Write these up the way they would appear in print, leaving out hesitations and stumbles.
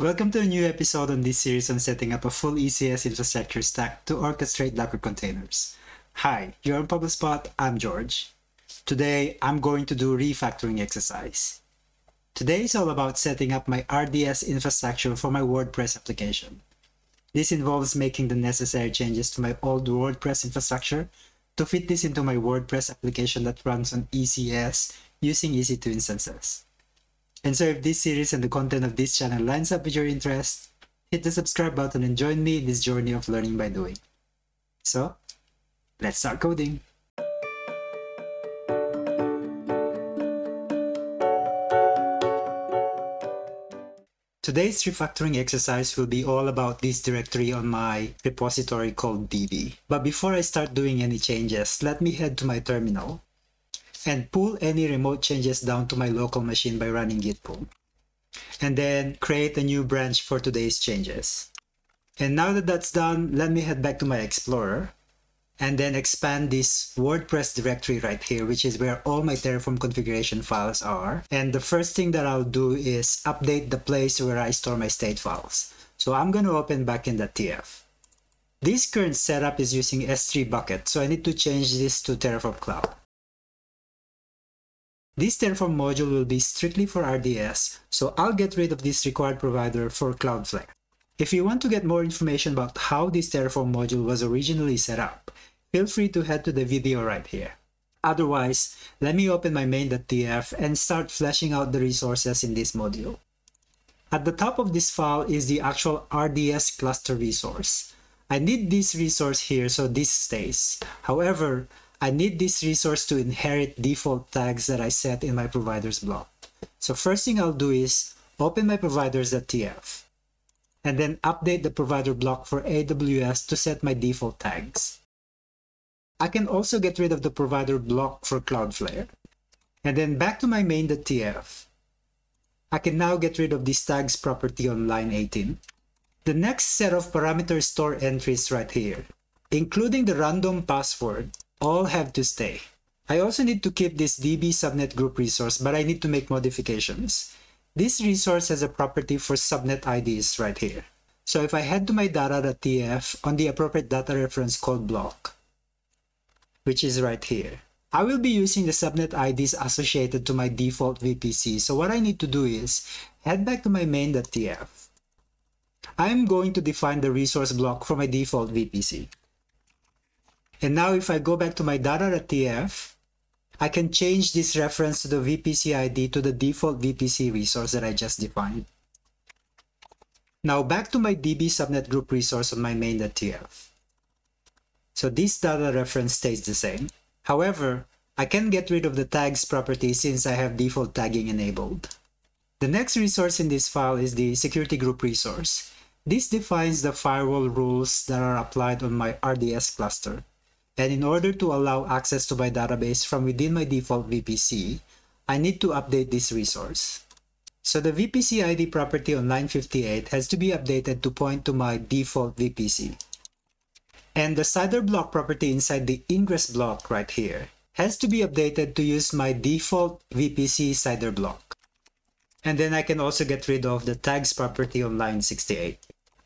Welcome to a new episode on this series on setting up a full ECS infrastructure stack to orchestrate Docker containers. Hi, you're on Pablo's Spot, I'm George. Today, I'm going to do a refactoring exercise. Today is all about setting up my RDS infrastructure for my WordPress application. This involves making the necessary changes to my old WordPress infrastructure to fit this into my WordPress application that runs on ECS using EC2 instances. And so if this series and the content of this channel lines up with your interest, hit the subscribe button and join me in this journey of learning by doing. So, let's start coding. Today's refactoring exercise will be all about this directory on my repository called db. But before I start doing any changes, let me head to my terminal and pull any remote changes down to my local machine by running git pull. And then create a new branch for today's changes. And now that that's done, let me head back to my Explorer and then expand this WordPress directory right here, which is where all my Terraform configuration files are. And the first thing that I'll do is update the place where I store my state files. So I'm going to open backend.tf. This current setup is using S3 bucket, so I need to change this to Terraform Cloud. This Terraform module will be strictly for RDS, so I'll get rid of this required provider for Cloudflare. If you want to get more information about how this Terraform module was originally set up, feel free to head to the video right here. Otherwise, let me open my main.tf and start fleshing out the resources in this module. At the top of this file is the actual RDS cluster resource. I need this resource here, so this stays. However, I need this resource to inherit default tags that I set in my providers block. So first thing I'll do is open my providers.tf and then update the provider block for AWS to set my default tags. I can also get rid of the provider block for Cloudflare. And then back to my main.tf. I can now get rid of this tags property on line 18. The next set of parameter store entries right here, including the random password, all have to stay. I also need to keep this db subnet group resource, but I need to make modifications. This resource has a property for subnet IDs right here. So if I head to my data.tf on the appropriate data reference called block, which is right here, I will be using the subnet IDs associated to my default VPC. So what I need to do is head back to my main.tf. I'm going to define the resource block for my default VPC. And now if I go back to my data.tf, I can change this reference to the VPC ID to the default VPC resource that I just defined. Now back to my db subnet group resource on my main.tf. So this data reference stays the same. However, I can get rid of the tags property since I have default tagging enabled. The next resource in this file is the security group resource. This defines the firewall rules that are applied on my RDS cluster. And in order to allow access to my database from within my default VPC, I need to update this resource. So the VPC ID property on line 58 has to be updated to point to my default VPC. And the CIDR block property inside the ingress block right here has to be updated to use my default VPC CIDR block. And then I can also get rid of the tags property on line 68.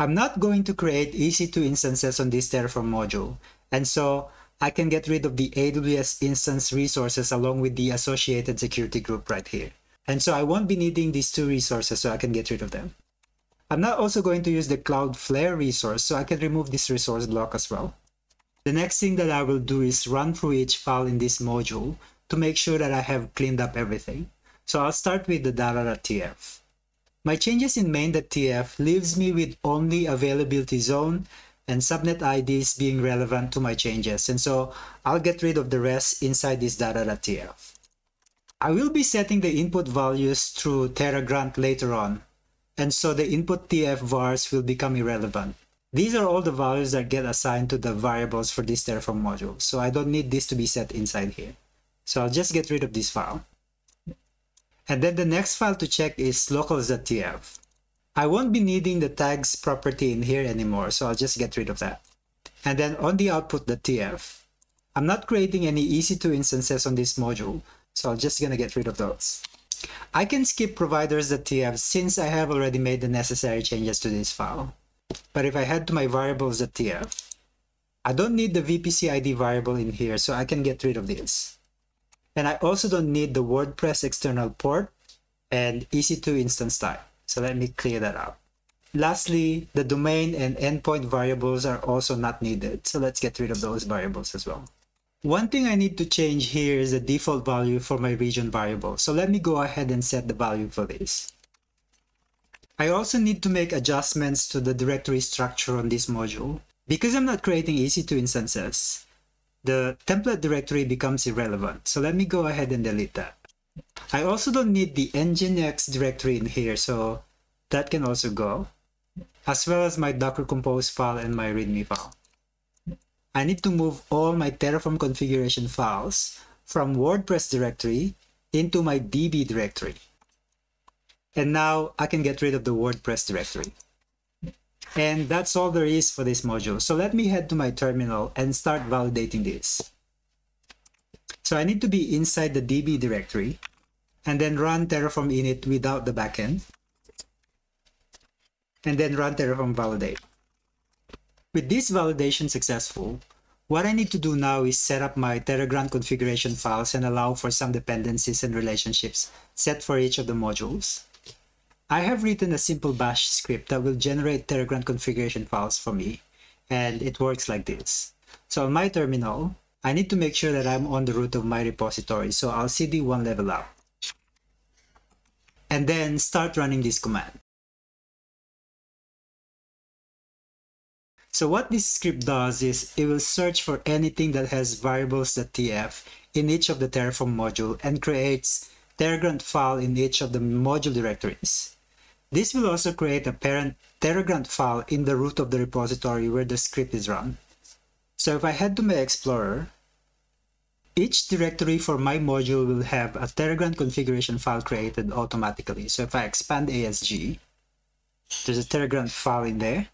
I'm not going to create EC2 instances on this Terraform module. And so I can get rid of the AWS instance resources along with the associated security group right here. And so I won't be needing these two resources, so I can get rid of them. I'm not also going to use the Cloudflare resource, so I can remove this resource block as well. The next thing that I will do is run through each file in this module to make sure that I have cleaned up everything. So I'll start with the data.tf. My changes in main.tf leaves me with only availability zone and subnet IDs being relevant to my changes, and so I'll get rid of the rest inside this data.tf. I will be setting the input values through Terragrunt later on, and so the input tf vars will become irrelevant. These are all the values that get assigned to the variables for this Terraform module, so I don't need this to be set inside here. So I'll just get rid of this file. And then the next file to check is locals.tf. I won't be needing the tags property in here anymore, so I'll just get rid of that. And then on the output.tf, I'm not creating any EC2 instances on this module, so I'm just gonna get rid of those. I can skip providers that you have since I have already made the necessary changes to this file. But if I head to my variables.tf, I don't need the VPC ID variable in here, so I can get rid of this. And I also don't need the WordPress external port and EC2 instance type. So let me clear that up. Lastly, the domain and endpoint variables are also not needed. So let's get rid of those variables as well. One thing I need to change here is the default value for my region variable. So let me go ahead and set the value for this. I also need to make adjustments to the directory structure on this module. Because I'm not creating EC2 instances, the template directory becomes irrelevant. So let me go ahead and delete that. I also don't need the NGINX directory in here, so that can also go, as well as my Docker compose file and my readme file. I need to move all my Terraform configuration files from WordPress directory into my DB directory. And now I can get rid of the WordPress directory. And that's all there is for this module. So let me head to my terminal and start validating this. So I need to be inside the DB directory and then run Terraform init without the backend. And then run Terraform validate. With this validation successful, what I need to do now is set up my Terragrunt configuration files and allow for some dependencies and relationships set for each of the modules. I have written a simple bash script that will generate Terragrunt configuration files for me, and it works like this. So on my terminal, I need to make sure that I'm on the root of my repository, so I'll cd one level up. And then start running this command. So what this script does is it will search for anything that has variables.tf in each of the Terraform module and creates Terragrunt file in each of the module directories. This will also create a parent Terragrunt file in the root of the repository where the script is run. So if I head to my Explorer, each directory for my module will have a Terragrunt configuration file created automatically. So if I expand ASG, there's a Terragrunt file in there.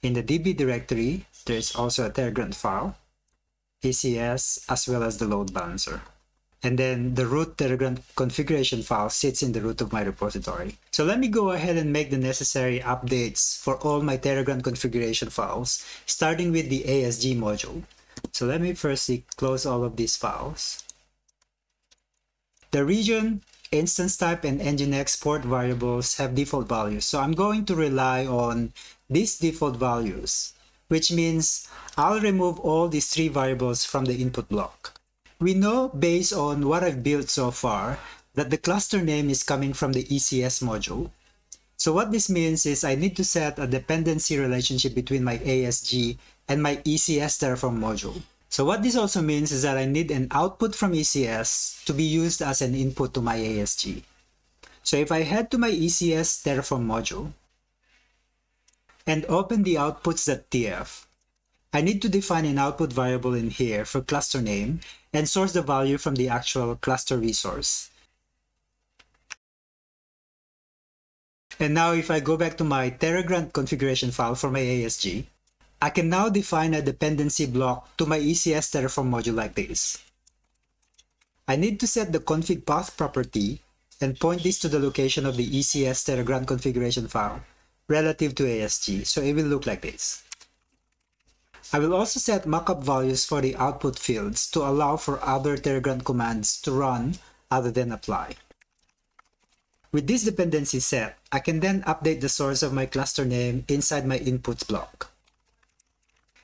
In the DB directory, there's also a Terragrunt file, ECS, as well as the load balancer. And then the root Terragrunt configuration file sits in the root of my repository. So let me go ahead and make the necessary updates for all my Terragrunt configuration files, starting with the ASG module. So let me firstly close all of these files. The region, instance type, and NGINX port variables have default values. So I'm going to rely on these default values, which means I'll remove all these three variables from the input block. We know based on what I've built so far that the cluster name is coming from the ECS module. So what this means is I need to set a dependency relationship between my ASG and my ECS Terraform module. So what this also means is that I need an output from ECS to be used as an input to my ASG. So if I head to my ECS Terraform module, and open the outputs.tf. I need to define an output variable in here for cluster name and source the value from the actual cluster resource. And now if I go back to my Terragrunt configuration file for my ASG, I can now define a dependency block to my ECS Terraform module like this. I need to set the config path property and point this to the location of the ECS Terragrunt configuration file relative to ASG, so it will look like this. I will also set mockup values for the output fields to allow for other Terragrunt commands to run other than apply. With this dependency set, I can then update the source of my cluster name inside my inputs block.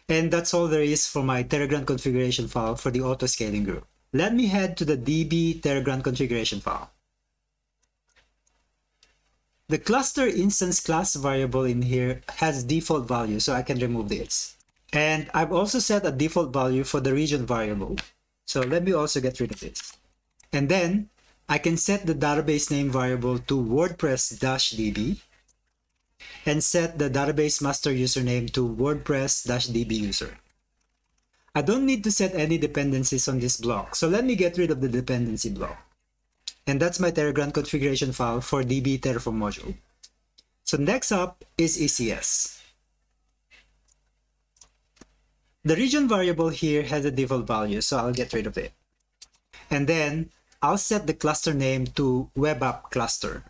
And that's all there is for my Terragrunt configuration file for the auto-scaling group. Let me head to the DB Terragrunt configuration file. The cluster instance class variable in here has default value, so I can remove this. And I've also set a default value for the region variable. So let me also get rid of this. And then I can set the database name variable to WordPress-DB and set the database master username to WordPress-DB user. I don't need to set any dependencies on this block, so let me get rid of the dependency block. And that's my Terragrunt configuration file for DB Terraform module. So next up is ECS. The region variable here has a default value, so I'll get rid of it. And then I'll set the cluster name to web app cluster,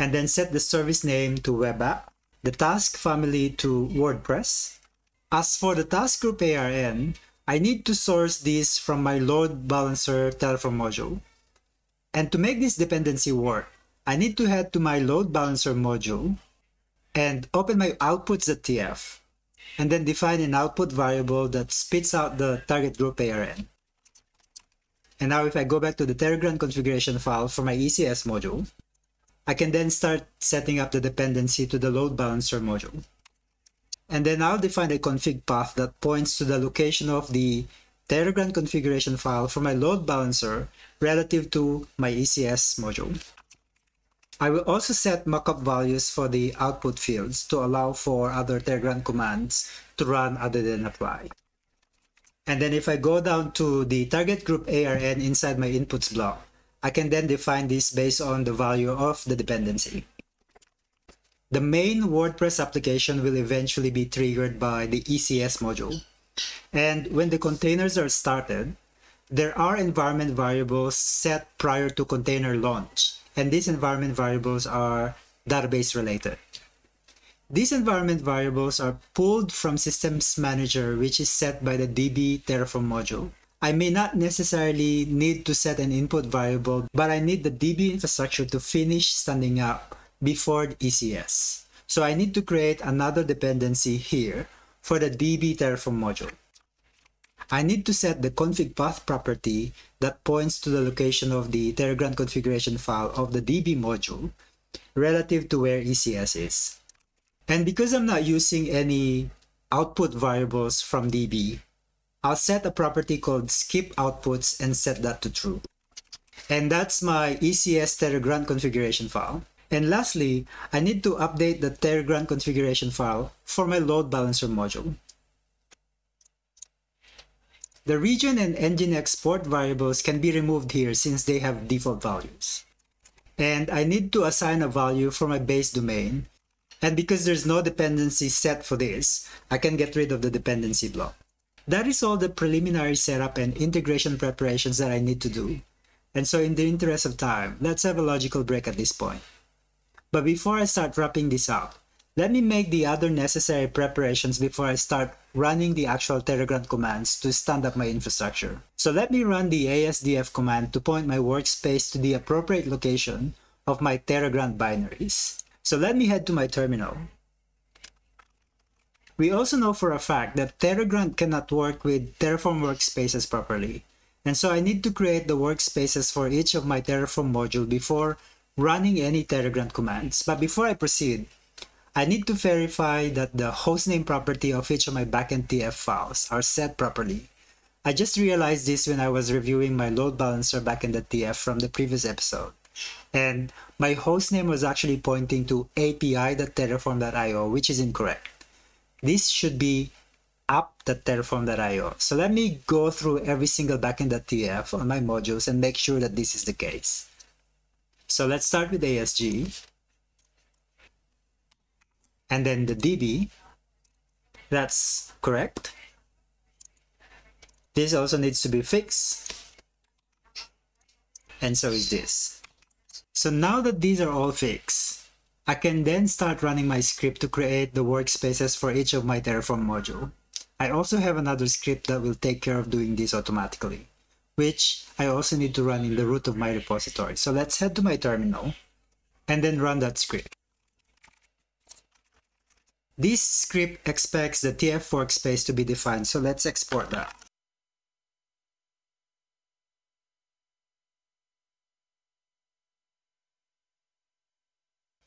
and then set the service name to web app, the task family to WordPress. As for the task group ARN, I need to source these from my load balancer Terraform module. And to make this dependency work, I need to head to my load balancer module and open my outputs.tf, and then define an output variable that spits out the target group ARN. And now if I go back to the Terragrunt configuration file for my ECS module, I can then start setting up the dependency to the load balancer module. And then I'll define a config path that points to the location of the Terragrunt configuration file for my load balancer relative to my ECS module. I will also set mockup values for the output fields to allow for other Terragrunt commands to run other than apply. And then if I go down to the target group ARN inside my inputs block, I can then define this based on the value of the dependency. The main WordPress application will eventually be triggered by the ECS module. And when the containers are started, there are environment variables set prior to container launch. And these environment variables are database related. These environment variables are pulled from Systems Manager, which is set by the DB Terraform module. I may not necessarily need to set an input variable, but I need the DB infrastructure to finish standing up before ECS. So I need to create another dependency here for the DB Terraform module. I need to set the config path property that points to the location of the Terragrunt configuration file of the DB module relative to where ECS is. And because I'm not using any output variables from DB, I'll set a property called skip outputs and set that to true. And that's my ECS Terragrunt configuration file. And lastly, I need to update the Terragrunt configuration file for my load balancer module. The region and NGINX port variables can be removed here since they have default values. And I need to assign a value for my base domain. And because there's no dependency set for this, I can get rid of the dependency block. That is all the preliminary setup and integration preparations that I need to do. And so in the interest of time, let's have a logical break at this point. But before I start wrapping this up, let me make the other necessary preparations before I start running the actual Terragrunt commands to stand up my infrastructure. So let me run the ASDF command to point my workspace to the appropriate location of my Terragrunt binaries. So let me head to my terminal. We also know for a fact that Terragrunt cannot work with Terraform workspaces properly. And so I need to create the workspaces for each of my Terraform module before running any Terragrunt commands. But before I proceed, I need to verify that the hostname property of each of my backend TF files are set properly. I just realized this when I was reviewing my load balancer backend.tf from the previous episode. And my hostname was actually pointing to api.terraform.io, which is incorrect. This should be app.terraform.io. So let me go through every single backend.tf on my modules and make sure that this is the case. So let's start with ASG. And then the DB, that's correct. This also needs to be fixed. And so is this. So now that these are all fixed, I can then start running my script to create the workspaces for each of my Terraform module. I also have another script that will take care of doing this automatically, which I also need to run in the root of my repository. So let's head to my terminal and then run that script. This script expects the TF workspace to be defined, so let's export that.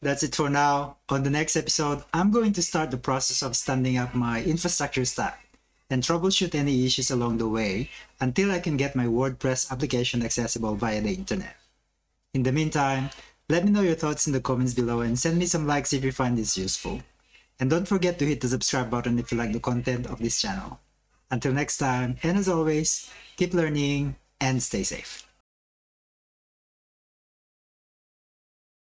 That's it for now. On the next episode, I'm going to start the process of standing up my infrastructure stack and troubleshoot any issues along the way until I can get my WordPress application accessible via the internet. In the meantime, let me know your thoughts in the comments below and send me some likes if you find this useful. And don't forget to hit the subscribe button if you like the content of this channel. Until next time, and as always, keep learning and stay safe.